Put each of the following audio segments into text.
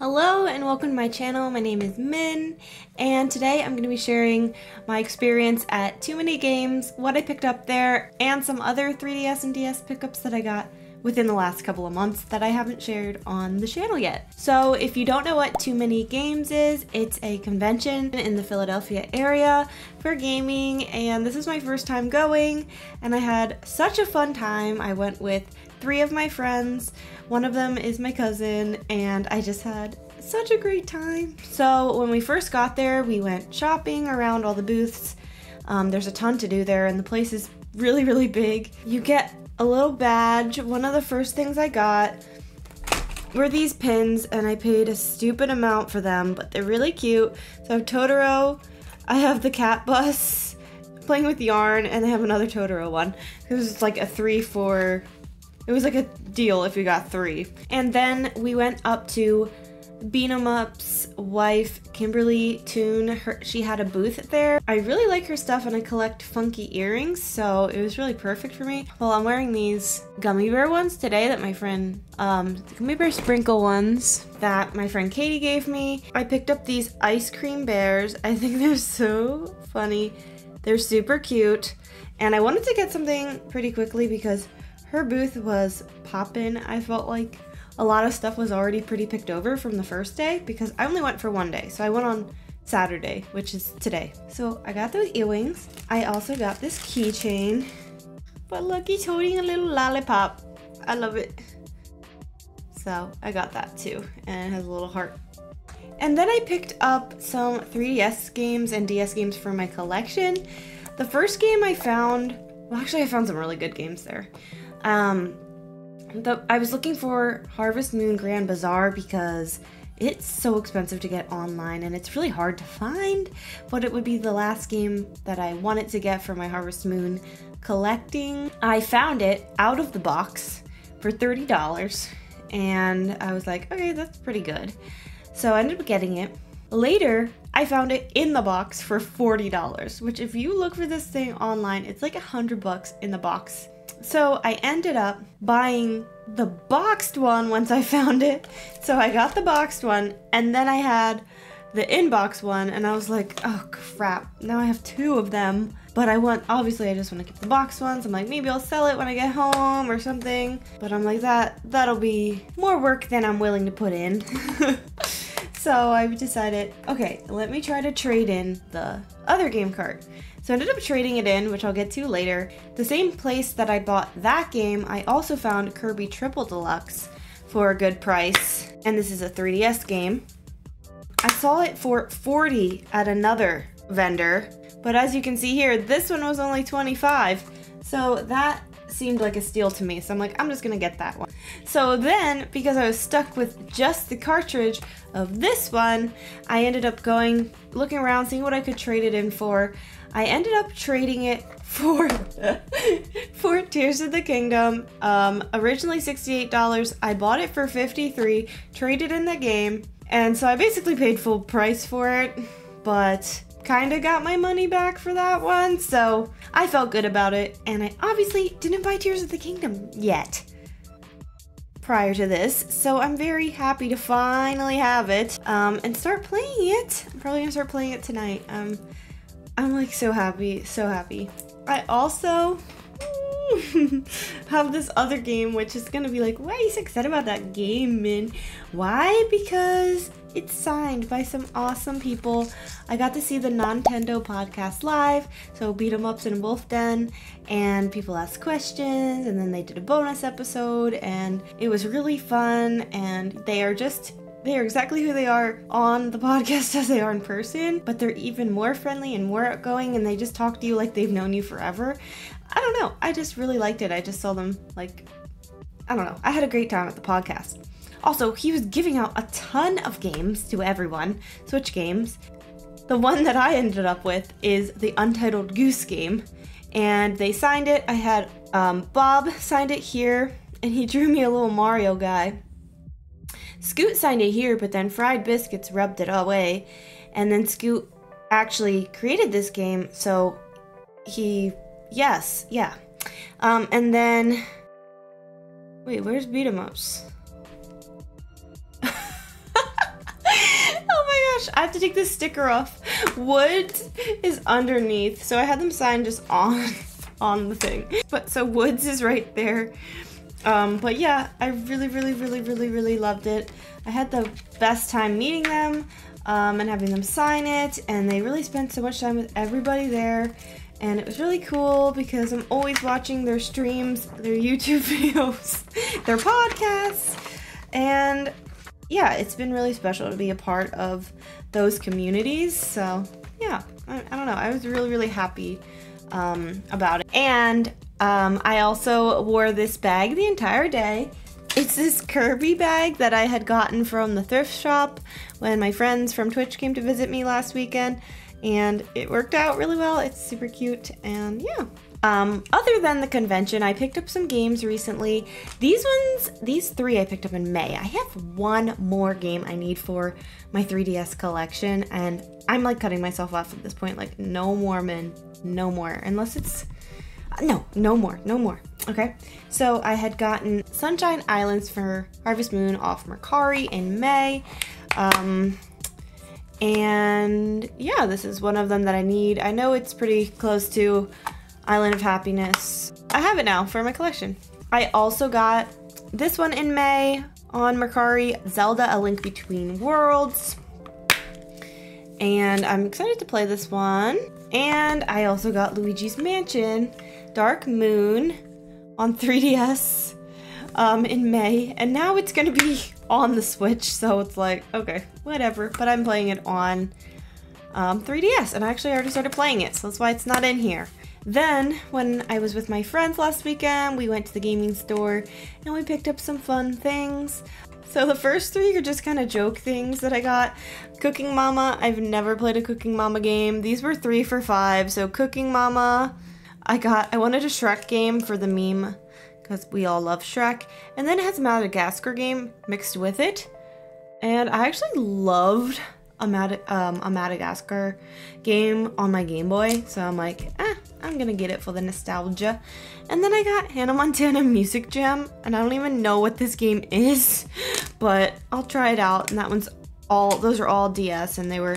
Hello and welcome to my channel. My name is Min, and today I'm going to be sharing my experience at Too Many Games, what I picked up there, and some other 3DS and DS pickups that I got within the last couple of months that I haven't shared on the channel yet. So if you don't know what Too Many Games is, it's a convention in the Philadelphia area for gaming, and this is my first time going, and I had such a fun time. I went with three of my friends, one of them is my cousin, and I just had such a great time. So when we first got there, we went shopping around all the booths. There's a ton to do there, and the place is really big. You get a little badge. One of the first things I got were these pins, and I paid a stupid amount for them, but they're really cute. So I have Totoro, I have the cat bus playing with yarn, and I have another Totoro one. It was like a 3-for It was like a deal if you got three. And then we went up to Beat 'em Up's wife, Kimberly Toon. She had a booth there. I really like her stuff, and I collect funky earrings, so it was really perfect for me. Well, I'm wearing these gummy bear ones today that my friend, the gummy bear sprinkle ones that my friend Katie gave me. I picked up these ice cream bears. I think they're so funny. They're super cute. And I wanted to get something pretty quickly because her booth was poppin'. I felt like a lot of stuff was already pretty picked over from the first day because I only went for one day. So I went on Saturday, which is today. So I got those earrings. I also got this keychain. But look, he's holding a little lollipop. I love it. So I got that too. And it has a little heart. And then I picked up some 3DS games and DS games for my collection. The first game I found, well, actually I found some really good games there. I was looking for Harvest Moon Grand Bazaar because it's so expensive to get online and it's really hard to find, but it would be the last game that I wanted to get for my Harvest Moon collecting. I found it out of the box for $30 and I was like, okay, that's pretty good. So I ended up getting it. Later, I found it in the box for $40, which if you look for this thing online, it's like $100 in the box. So I ended up buying the boxed one once I found it. So I got the boxed one, and then I had the inbox one, and I was like, oh crap, now I have two of them. But I want, obviously I just want to keep the boxed ones. I'm like, maybe I'll sell it when I get home or something. But I'm like, that'll be more work than I'm willing to put in. So I decided, okay, let me try to trade in the other game cart. So I ended up trading it in, which I'll get to later. The same place that I bought that game, I also found Kirby Triple Deluxe for a good price. And this is a 3DS game. I saw it for $40 at another vendor, but as you can see here, this one was only $25. So that seemed like a steal to me. So I'm like, I'm just gonna get that one. So then, because I was stuck with just the cartridge of this one, I ended up going, looking around, seeing what I could trade it in for. I ended up trading it for Tears of the Kingdom. Originally $68, I bought it for $53, traded in the game, and so I basically paid full price for it, but kinda got my money back for that one, so I felt good about it, and I obviously didn't buy Tears of the Kingdom yet prior to this, so I'm very happy to finally have it and start playing it. I'm probably gonna start playing it tonight. I'm like so happy, so happy. I also have this other game, which is gonna be like, why are you so excited about that game, Min? Why? Because it's signed by some awesome people. I got to see the Nintendo podcast live, so Beat 'em Ups in a Wolf Den, and people asked questions, and then they did a bonus episode, and it was really fun, and they are exactly who they are on the podcast as they are in person, but they're even more friendly and more outgoing, and they just talk to you like they've known you forever. I don't know. I just really liked it. I just saw them like, I don't know. I had a great time at the podcast. Also, he was giving out a ton of games to everyone. Switch games. The one that I ended up with is the Untitled Goose Game, and they signed it. I had Bob signed it here, and he drew me a little Mario guy. Scoot signed it here, but then Fried Biscuits rubbed it away, and then Scoot actually created this game, so he, yes, yeah. And then, wait, where's Beat 'em Ups? I have to take this sticker off. Wood is underneath, so I had them sign just on the thing. But so Woods is right there. But yeah, I really loved it. I had the best time meeting them and having them sign it, and they really spent so much time with everybody there, and it was really cool because I'm always watching their streams, their YouTube videos, their podcasts, and yeah, it's been really special to be a part of those communities. So yeah, I don't know, I was really happy about it. And I also wore this bag the entire day. It's this Kirby bag that I had gotten from the thrift shop when my friends from Twitch came to visit me last weekend, and it worked out really well. It's super cute, and yeah. Other than the convention, I picked up some games recently. These three I picked up in May. I have one more game I need for my 3DS collection, and I'm like cutting myself off at this point, like no more, man, no more, unless it's, no more. Okay, so I had gotten Sunshine Islands for Harvest Moon off Mercari in May. And yeah, this is one of them that I need. I know it's pretty close to Island of Happiness. I have it now for my collection. I also got this one in May on Mercari, Zelda: A Link Between Worlds. And I'm excited to play this one. And I also got Luigi's Mansion: Dark Moon on 3DS in May, and now it's gonna be on the Switch, so it's like, okay, whatever, but I'm playing it on 3DS, and I actually already started playing it, so that's why it's not in here. Then, when I was with my friends last weekend, we went to the gaming store, and we picked up some fun things. So the first three are just kind of joke things that I got. Cooking Mama, I've never played a Cooking Mama game. These were 3 for $5, so Cooking Mama, I wanted a Shrek game for the meme, because we all love Shrek. And then it has a Madagascar game mixed with it. And I actually loved a Madagascar game on my Game Boy. So I'm like, I'm gonna get it for the nostalgia. And then I got Hannah Montana Music Jam, and I don't even know what this game is, but I'll try it out. And that one's all, those are all DS, and they were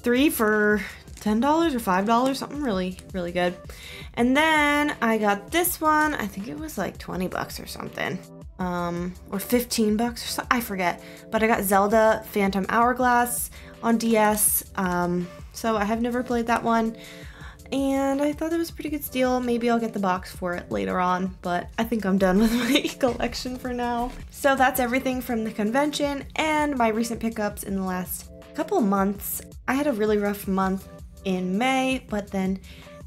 3 for $10 or $5, something really good. And then I got this one. I think it was like 20 bucks or something, or 15 bucks or so, I forget. But I got Zelda Phantom Hourglass on DS, so I have never played that one, and I thought that was a pretty good steal. Maybe I'll get the box for it later on, but I think I'm done with my collection for now. So that's everything from the convention and my recent pickups in the last couple months. I had a really rough month in May, but then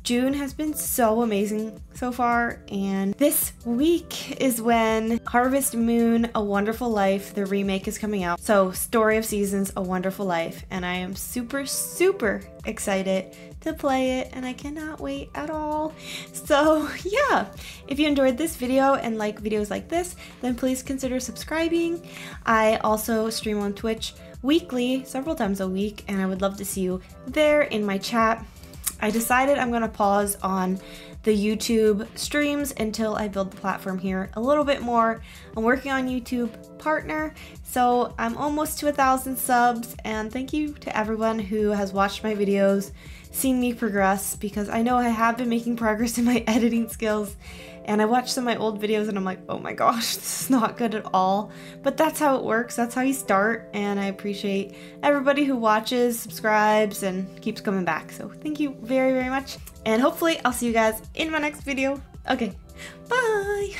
June has been so amazing so far, and this week is when Harvest Moon: A Wonderful Life, the remake, is coming out. So Story of Seasons: A Wonderful Life, and I am super excited to play it, and I cannot wait at all. So yeah, if you enjoyed this video and like videos like this, then please consider subscribing. I also stream on Twitch weekly, several times a week, and I would love to see you there in my chat. I decided I'm gonna pause on the YouTube streams until I build the platform here a little bit more. I'm working on YouTube Partner, so I'm almost to 1,000 subs, and thank you to everyone who has watched my videos, seen me progress, because I know I have been making progress in my editing skills. And I watched some of my old videos and I'm like, oh my gosh, this is not good at all. But that's how it works. That's how you start. And I appreciate everybody who watches, subscribes, and keeps coming back. So thank you very much. And hopefully I'll see you guys in my next video. Okay, bye.